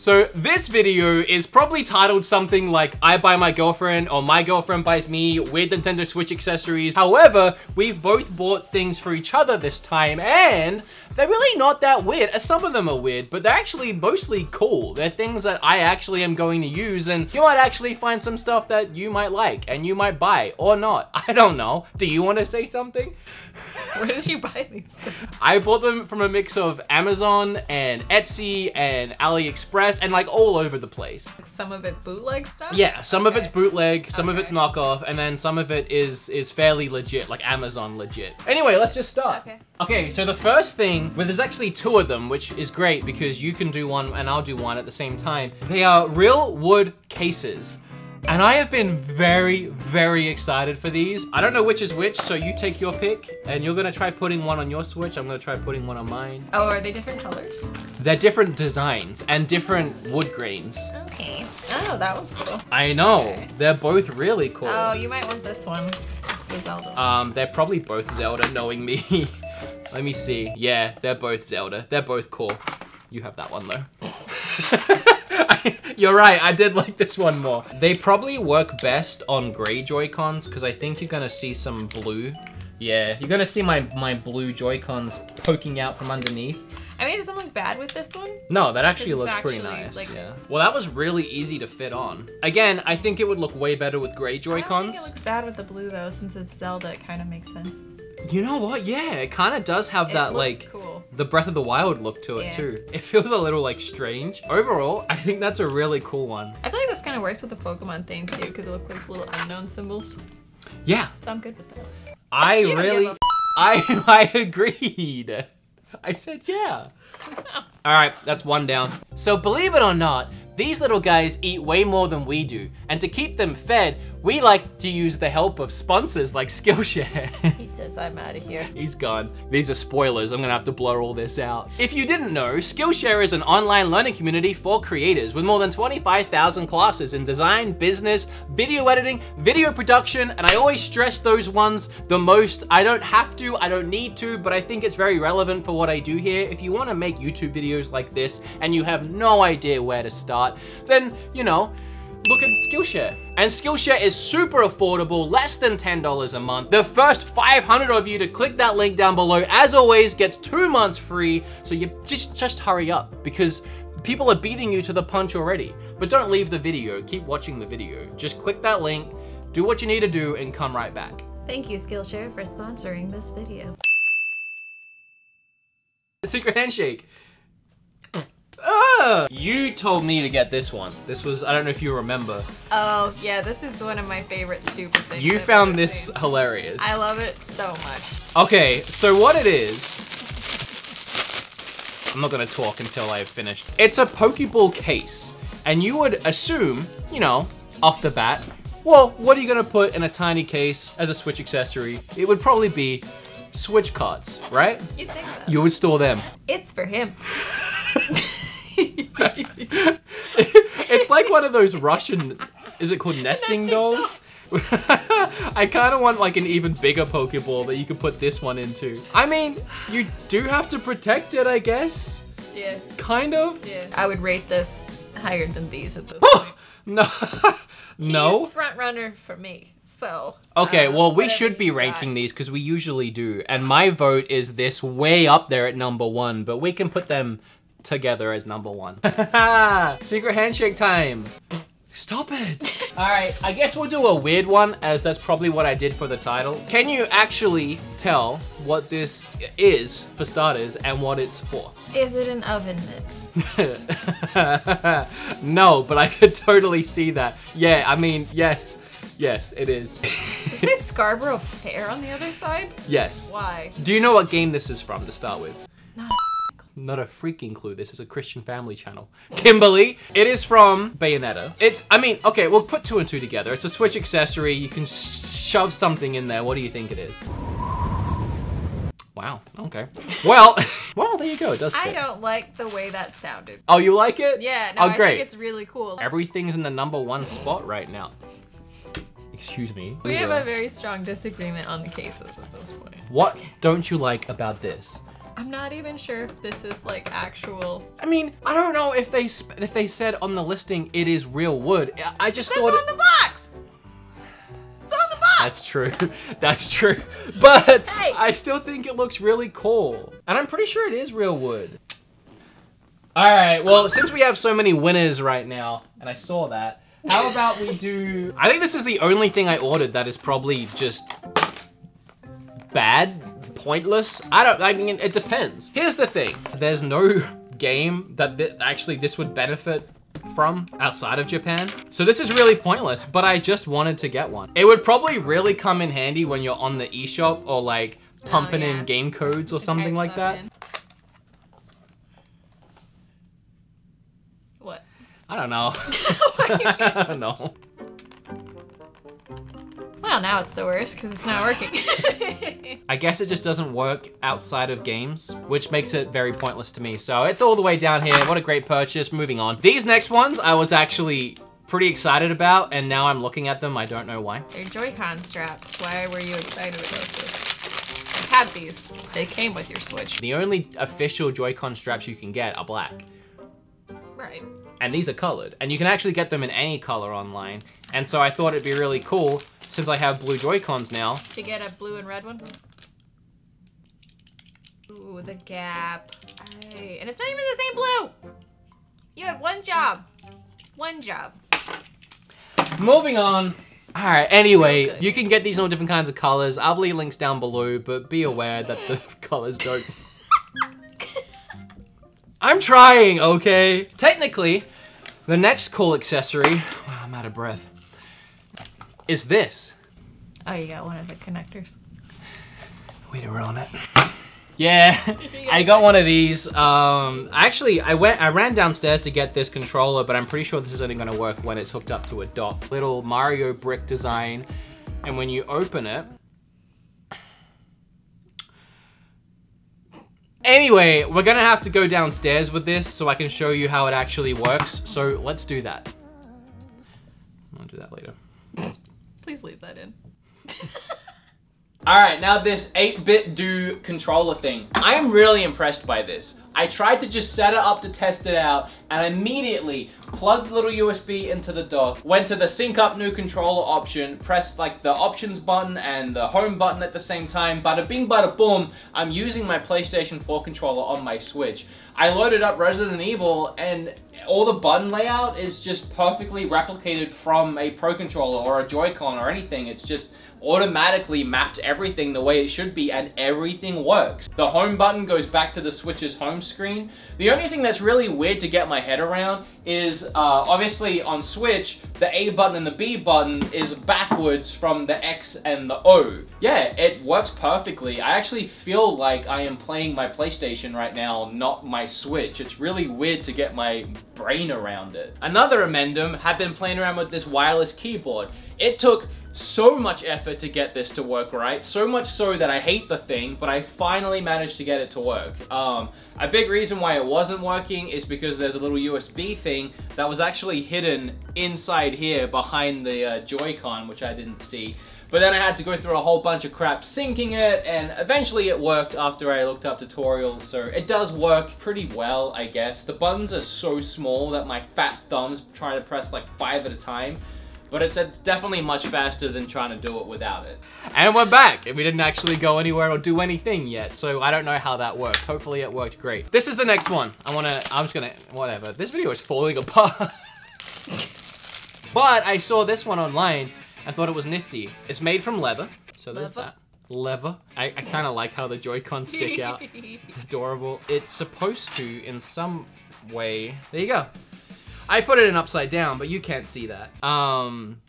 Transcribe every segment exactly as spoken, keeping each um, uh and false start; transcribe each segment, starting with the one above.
So this video is probably titled something like I buy my girlfriend or my girlfriend buys me with Nintendo Switch accessories. However, we've both bought things for each other this time and they're really not that weird. Some of them are weird, but they're actually mostly cool. They're things that I actually am going to use and you might actually find some stuff that you might like and you might buy or not. I don't know. Do you want to say something? Where did you buy these things? I bought them from a mix of Amazon and Etsy and AliExpress and like all over the place. Some of it bootleg stuff? Yeah, some okay. of it's bootleg, some okay. of it's knockoff, and then some of it is is fairly legit, like Amazon legit. Anyway, let's just start. Okay, okay so the first thing, well, there's actually two of them, which is great because you can do one and I'll do one at the same time. They are real wood cases. And I have been very, very excited for these. I don't know which is which, so you take your pick and you're gonna try putting one on your Switch. I'm gonna try putting one on mine. Oh, are they different colors? They're different designs and different wood grains. Okay. Oh, that one's cool. I know. Okay. They're both really cool. Oh, you might want this one. It's the Zelda one. Um, they're probably both Zelda, knowing me. Let me see. Yeah, they're both Zelda. They're both cool. You have that one though. You're right, I did like this one more. They probably work best on gray Joy-Cons because I think you're gonna see some blue. Yeah, you're gonna see my, my blue Joy-Cons poking out from underneath. I mean, it doesn't look bad with this one. No, that actually looks actually, pretty nice, like, yeah. Well, that was really easy to fit on. Again, I think it would look way better with gray Joy-Cons. I don't think it looks bad with the blue though, since it's Zelda, it kind of makes sense. You know what, yeah, it kind of does have it that like, cool. the Breath of the Wild look to it yeah. too. It feels a little like strange. Overall, I think that's a really cool one. I feel like this kind of works with the Pokemon thing too, because it looks like little unknown symbols. Yeah. So I'm good with that. I you really, I, I agreed. I said yeah. All right, that's one down. So believe it or not, these little guys eat way more than we do. And to keep them fed, we like to use the help of sponsors like Skillshare. He says I'm out of here. He's gone. These are spoilers. I'm gonna have to blur all this out. If you didn't know, Skillshare is an online learning community for creators with more than twenty-five thousand classes in design, business, video editing, video production, and I always stress those ones the most. I don't have to, I don't need to, but I think it's very relevant for what I do here. If you wanna make YouTube videos like this and you have no idea where to start, then, you know, look at Skillshare. And Skillshare is super affordable, less than ten dollars a month. The first five hundred of you to click that link down below, as always, gets two months free. So you just, just hurry up because people are beating you to the punch already. But don't leave the video, keep watching the video. Just click that link, do what you need to do and come right back. Thank you, Skillshare, for sponsoring this video. Secret handshake. Uh, you told me to get this one. This was, I don't know if you remember. Oh, yeah, this is one of my favorite stupid things. You found this seen. hilarious. I love it so much. Okay, so what it is... I'm not gonna talk until I've finished. It's a Pokeball case, and you would assume, you know, off the bat, well, what are you gonna put in a tiny case as a Switch accessory? It would probably be Switch cards, right? You'd think so. You would store them. It's for him. It's like one of those Russian, is it called nesting, nesting dolls? Doll. I kind of want like an even bigger Pokeball that you could put this one into. I mean, you do have to protect it, I guess. Yeah. Kind of. Yeah. I would rate this higher than these at this oh! point. No. No. He's front runner for me. So, okay, um, well, we should be ranking got. these because we usually do. And my vote is this way up there at number one, but we can put them together as number one. Secret handshake time. Stop it. All right, I guess we'll do a weird one as that's probably what I did for the title. Can you actually tell what this is for starters and what it's for? Is it an oven mitt? No, but I could totally see that. Yeah, I mean, yes. Yes, it is. Is this Scarborough Fair on the other side? Yes. Why? Do you know what game this is from to start with? Not Not a freaking clue. This is a Christian family channel. Kimberly, it is from Bayonetta. It's, I mean, okay, we'll put two and two together. It's a Switch accessory. You can shove something in there. What do you think it is? Wow, okay. Well, well, there you go, it does fit. I don't like the way that sounded. Oh, you like it? Yeah, no, oh, great. I think it's really cool. Everything's in the number one spot right now. Excuse me. We have a very strong disagreement on the cases at this point. What don't you like about this? I'm not even sure if this is like actual. I mean, I don't know if they sp if they said on the listing it is real wood. I just thought it's on the box. It's on the box. That's true. That's true. But hey. I still think it looks really cool, and I'm pretty sure it is real wood. All right. Well, since we have so many winners right now, and I saw that, how about we do? I think this is the only thing I ordered that is probably just bad. Pointless. I don't, I mean, it depends. Here's the thing. There's no game that th actually this would benefit from outside of Japan. So this is really pointless, but I just wanted to get one. It would probably really come in handy when you're on the eShop or like pumping oh, yeah. in game codes or the something like that. In. What? I don't know. I don't know. Well, now it's the worst because it's not working. I guess it just doesn't work outside of games, which makes it very pointless to me. So it's all the way down here. What a great purchase. Moving on. These next ones I was actually pretty excited about, and now I'm looking at them. I don't know why. They're Joy-Con straps. Why were you excited about this? I had these. They came with your Switch. The only official Joy-Con straps you can get are black. Right. And these are colored. And you can actually get them in any color online. And so I thought it'd be really cool since I have blue Joy-Cons now. Did you get a blue and red one? Ooh, the gap. Aye. And it's not even the same blue! You had one job. One job. Moving on. All right, anyway, you can get these in all different kinds of colors. I'll leave links down below, but be aware that the colors don't... I'm trying, okay? Technically, the next cool accessory... Wow, I'm out of breath. Is this. Oh, you got one of the connectors. Way to ruin it. Yeah, I got one of these. Um, actually, I went, I ran downstairs to get this controller, but I'm pretty sure this is only gonna work when it's hooked up to a dock. Little Mario brick design. And when you open it. Anyway, we're gonna have to go downstairs with this so I can show you how it actually works. So let's do that. I'll do that later. Please leave that in. All right, now this eight bit do controller thing. I am really impressed by this. I tried to just set it up to test it out and immediately plugged the little U S B into the dock, went to the sync up new controller option, pressed like the options button and the home button at the same time, bada bing bada boom, I'm using my PlayStation four controller on my Switch. I loaded up Resident Evil and all the button layout is just perfectly replicated from a Pro Controller or a Joy-Con or anything. It's just automatically mapped everything the way it should be and everything works. The home button goes back to the Switch's home screen. The only thing that's really weird to get my head around is uh, obviously on Switch, the A button and the B button is backwards from the X and the O. Yeah, it works perfectly. I actually feel like I am playing my PlayStation right now, not my Switch. It's really weird to get my brain around it. Another amendum, have been playing around with this wireless keyboard. It took so much effort to get this to work right, so much so that I hate the thing, but I finally managed to get it to work. Um, a big reason why it wasn't working is because there's a little U S B thing that was actually hidden inside here behind the uh, Joy-Con, which I didn't see. But then I had to go through a whole bunch of crap syncing it, and eventually it worked after I looked up tutorials, so it does work pretty well, I guess. The buttons are so small that my fat thumbs try to press like five at a time. But it's, it's definitely much faster than trying to do it without it. And we're back, and we didn't actually go anywhere or do anything yet, so I don't know how that worked. Hopefully it worked great. This is the next one. I wanna, I'm just gonna, whatever. This video is falling apart. But I saw this one online and thought it was nifty. It's made from leather, so there's leather. that. Leather. I, I kinda like how the Joy-Cons stick out. It's adorable. It's supposed to, in some way, there you go. I put it in upside down, but you can't see that. Um,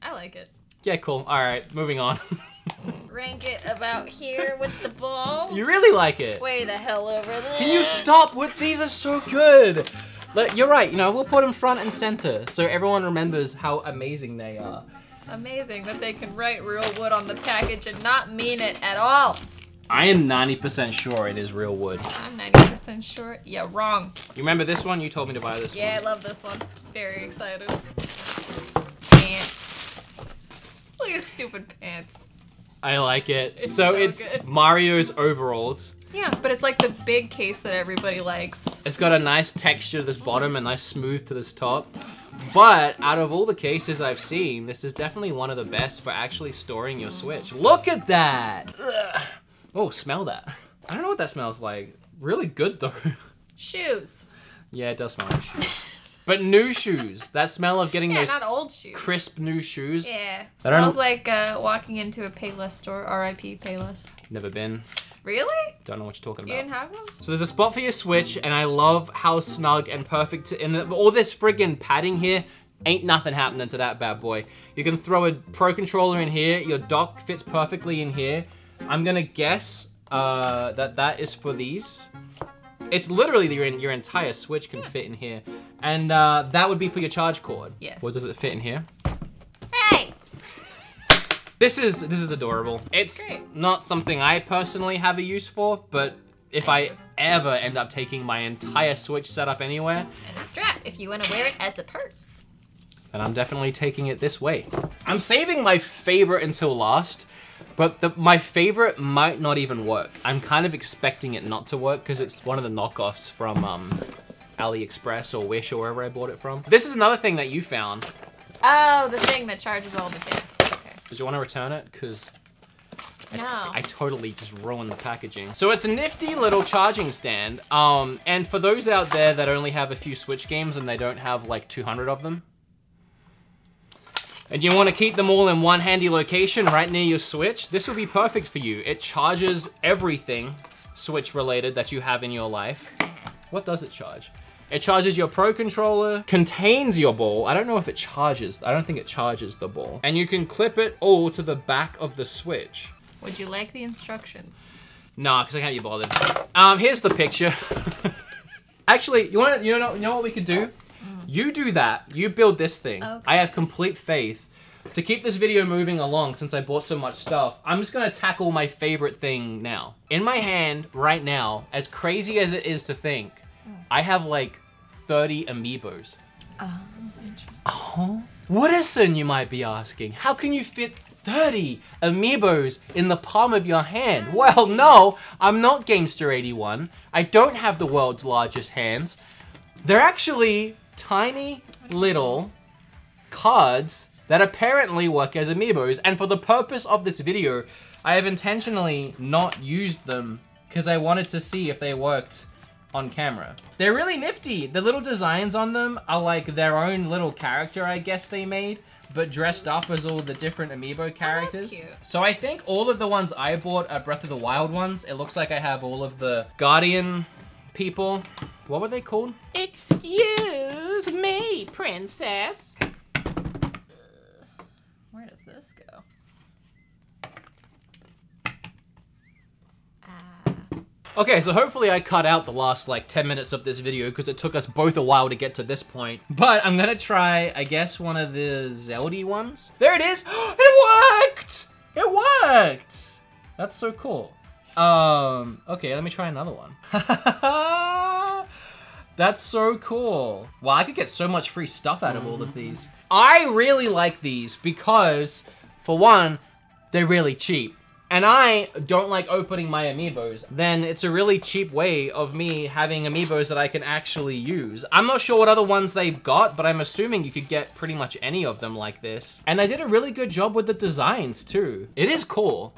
I like it. Yeah, cool. All right, moving on. Rank it about here with the ball. You really like it. Way the hell over there. Can you stop with, these are so good. Like, you're right, you know, we'll put them front and center so everyone remembers how amazing they are. Amazing that they can write real wood on the package and not mean it at all. I am ninety percent sure it is real wood. I'm ninety percent sure. Yeah, wrong. You remember this one? You told me to buy this yeah, one. Yeah, I love this one. Very excited. Pants. Look at his stupid pants. I like it. It's so, so it's good. Mario's overalls. Yeah, but it's like the big case that everybody likes. It's got a nice texture to this bottom and nice smooth to this top. But out of all the cases I've seen, this is definitely one of the best for actually storing your Switch. Look at that! Ugh. Oh, smell that. I don't know what that smells like. Really good though. Shoes. Yeah, it does smell like shoes. But new shoes. That smell of getting yeah, those not old shoes. Crisp new shoes. Yeah. Smells like uh, walking into a Payless store. R I P Payless. Never been. Really? Don't know what you're talking about. You didn't have those? So there's a spot for your Switch, and I love how snug and perfect. And the, all this friggin' padding here, ain't nothing happening to that bad boy. You can throw a Pro Controller in here. Your dock fits perfectly in here. I'm gonna guess uh, that that is for these. It's literally your, your entire Switch can yeah. fit in here. And uh, that would be for your charge cord. Yes. What does it fit in here? Hey! This is this is adorable. It's Great. Not something I personally have a use for, but if I, I ever end up taking my entire Switch setup anywhere. And a strap if you want to wear it as a purse. Then I'm definitely taking it this way. I'm saving my favorite until last, but the, my favorite might not even work. I'm kind of expecting it not to work because it's one of the knockoffs from um, AliExpress or Wish or wherever I bought it from. This is another thing that you found. Oh, the thing that charges all the things. Okay. Did you want to return it? Because no. I, I totally just ruined the packaging. So it's a nifty little charging stand. Um, and for those out there that only have a few Switch games and they don't have like two hundred of them, and you want to keep them all in one handy location right near your Switch, this will be perfect for you. It charges everything Switch related that you have in your life. What does it charge? It charges your Pro Controller, contains your ball. I don't know if it charges. I don't think it charges the ball. And you can clip it all to the back of the Switch. Would you like the instructions? Nah, because I can't be bothered. Um, here's the picture. Actually, you want to, you know, you know what we could do? You do that, you build this thing. Okay. I have complete faith. To keep this video moving along, since I bought so much stuff, I'm just gonna tackle my favorite thing now. In my hand, right now, as crazy as it is to think, I have like thirty Amiibos. Oh, interesting. Oh? What a sin, you might be asking. How can you fit thirty Amiibos in the palm of your hand? Well, no, I'm not Gamester eighty-one. I don't have the world's largest hands. They're actually tiny little cards that apparently work as Amiibos, and for the purpose of this video, I have intentionally not used them because I wanted to see if they worked on camera. They're really nifty. The little designs on them are like their own little character, I guess they made, but dressed up as all the different Amiibo characters. Oh, that's cute. So I think all of the ones I bought are Breath of the Wild ones. It looks like I have all of the Guardian people. What were they called? Excuse me, princess. Where does this go? Ah. Okay, so hopefully I cut out the last like ten minutes of this video because it took us both a while to get to this point. But I'm gonna try, I guess, one of the Zelda ones. There it is! It worked! It worked! That's so cool. Um, okay, let me try another one. That's so cool. Wow, I could get so much free stuff out of all of these. I really like these because, for one, they're really cheap. And I don't like opening my Amiibos. Then it's a really cheap way of me having Amiibos that I can actually use. I'm not sure what other ones they've got, but I'm assuming you could get pretty much any of them like this. And they did a really good job with the designs too. It is cool.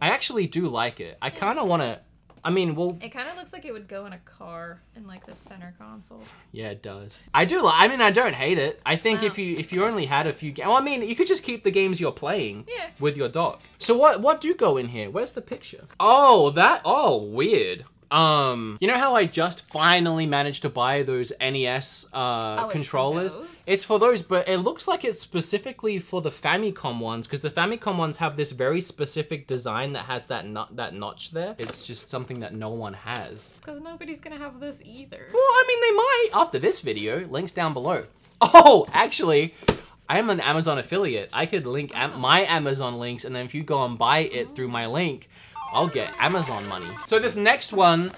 I actually do like it. I kind of want to, I mean, well. It kind of looks like it would go in a car in like the center console. Yeah, it does. I do like, I mean, I don't hate it. I think wow. if you if you only had a few games, well, I mean, you could just keep the games you're playing yeah. with your dock. So what, what do go in here? Where's the picture? Oh, that, oh, weird. Um, you know how I just finally managed to buy those N E S uh, oh, controllers? It's for, it's for those, but it looks like it's specifically for the Famicom ones because the Famicom ones have this very specific design that has that nut, that notch there. It's just something that no one has. Because nobody's gonna have this either. Well, I mean, they might after this video. Links down below. Oh, actually, I am an Amazon affiliate. I could link am oh. my Amazon links, and then if you go and buy it oh. through my link, I'll get Amazon money. So this next one,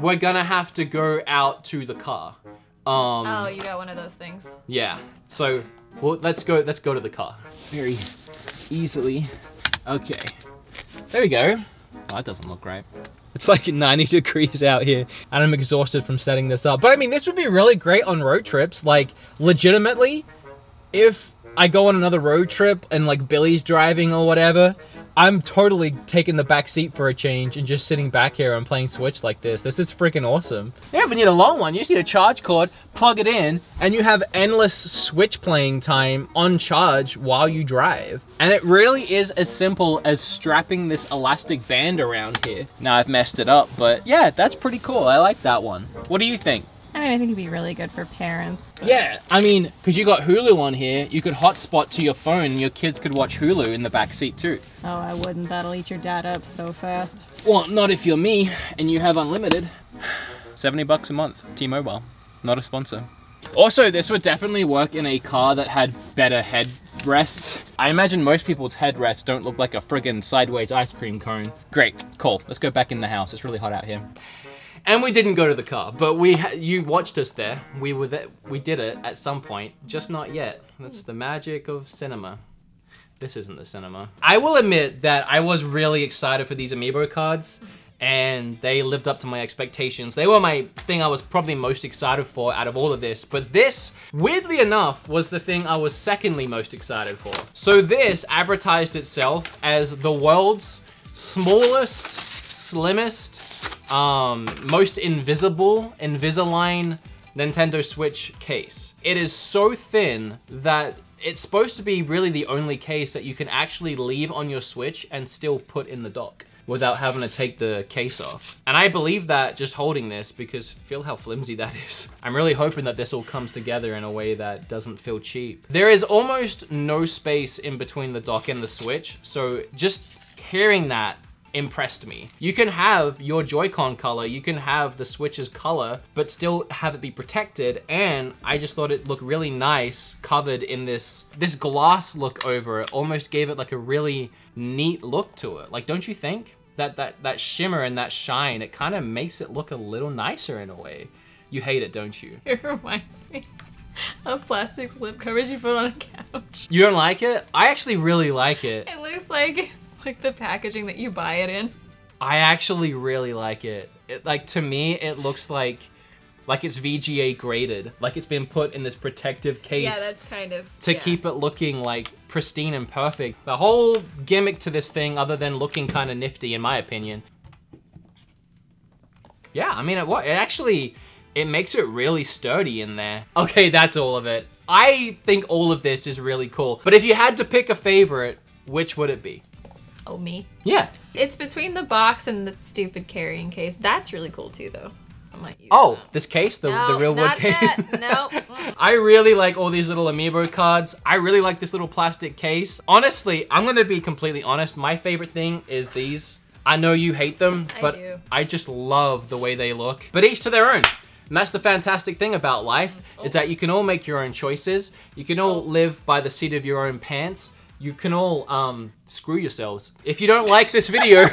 we're gonna have to go out to the car. Um, oh, you got one of those things. Yeah. So, well, let's go. Let's go to the car. Very easily. Okay, there we go. Oh, that doesn't look great. It's like ninety degrees out here and I'm exhausted from setting this up. But I mean, this would be really great on road trips. Like, legitimately, if I go on another road trip and like Billy's driving or whatever, I'm totally taking the back seat for a change and just sitting back here and playing Switch like this. This is freaking awesome. You don't even need a long one. You just need a charge cord, plug it in, and you have endless Switch playing time on charge while you drive. And it really is as simple as strapping this elastic band around here. Now I've messed it up, but yeah, that's pretty cool. I like that one. What do you think? I mean, I think it'd be really good for parents. Yeah, I mean, because you got Hulu on here, you could hotspot to your phone and your kids could watch Hulu in the back seat too. Oh, I wouldn't. That'll eat your data up so fast. Well, not if you're me and you have unlimited. seventy bucks a month, T-Mobile. Not a sponsor. Also, this would definitely work in a car that had better head rests. I imagine most people's head rests don't look like a friggin' sideways ice cream cone. Great, cool. Let's go back in the house. It's really hot out here. And we didn't go to the car, but we ha you watched us there. We were there. We did it at some point, just not yet. That's the magic of cinema. This isn't the cinema. I will admit that I was really excited for these Amiibo cards, and they lived up to my expectations. They were my thing I was probably most excited for out of all of this, but this, weirdly enough, was the thing I was secondly most excited for. So this advertised itself as the world's smallest, slimmest, Um, most invisible Invisalign Nintendo Switch case. It is so thin that it's supposed to be really the only case that you can actually leave on your Switch and still put in the dock without having to take the case off. And I believe that just holding this, because feel how flimsy that is. I'm really hoping that this all comes together in a way that doesn't feel cheap. There is almost no space in between the dock and the Switch, so just hearing that impressed me. You can have your Joy-Con color, you can have the Switch's color, but still have it be protected, and I just thought it looked really nice covered in this this glass look over it. Almost gave it like a really neat look to it. Like, don't you think? That that, that shimmer and that shine, it kind of makes it look a little nicer in a way. You hate it, don't you? It reminds me of plastic slip covers you put on a couch. You don't like it? I actually really like it. It looks like like the packaging that you buy it in. I actually really like it. It, like, to me, it looks like like it's V G A graded, like it's been put in this protective case. Yeah, that's kind of to yeah. keep it looking like pristine and perfect. The whole gimmick to this thing, other than looking kind of nifty, in my opinion. Yeah, I mean, it what it actually it makes it really sturdy in there. Okay, that's all of it. I think all of this is really cool. But if you had to pick a favorite, which would it be? Oh, me? Yeah. It's between the box and the stupid carrying case. That's really cool too, though. I might use oh, that. This case? The, no, the real wood case? No, nope. I really like all these little Amiibo cards. I really like this little plastic case. Honestly, I'm gonna be completely honest. My favorite thing is these. I know you hate them, but I, do. I just love the way they look. But each to their own. And that's the fantastic thing about life, oh. is that you can all make your own choices. You can all oh. live by the seat of your own pants. You can all um, screw yourselves. If you don't like this video,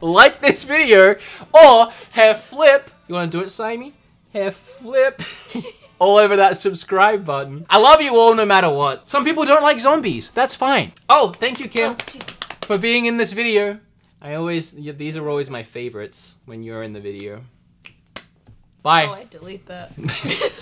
like this video, or hair flip. You wanna do it, Sammy? Hair flip. All over that subscribe button. I love you all no matter what. Some people don't like zombies, that's fine. Oh, thank you, Kim, oh, for being in this video. I always, yeah, these are always my favorites when you're in the video. Bye. Oh, I delete that.